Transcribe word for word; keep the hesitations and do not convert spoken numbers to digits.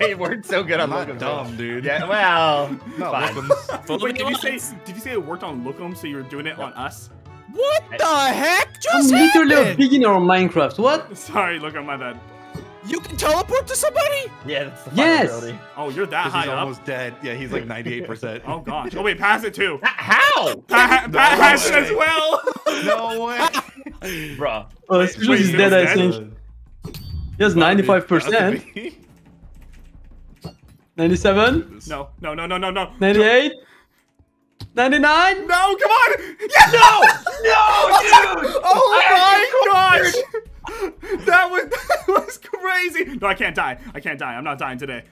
They weren't so good on Lookums. Dumb, dude. Yeah, well, no, Lookums. Wait, did you say did you say it worked on Lookums? So you were doing it on us? What the heck? Just I'm literally happened? a beginner on Minecraft. What? Sorry, Lookum, my bad. You can teleport to somebody? Yeah, that's the possibility. Yes. Oh, you're that high he's up? Almost dead. Yeah, he's like ninety-eight percent. Oh, gosh. Oh, wait, pass it too. How? Pat has it as well. No way. Bruh. Oh, it's just he's dead, I think. He has ninety-five percent. ninety-seven? No, no, no, no, no, no. ninety-eight? ninety-nine? No, come on! Yes! No! No, dude! Oh my gosh! That was, that was crazy! No, I can't die. I can't die. I'm not dying today.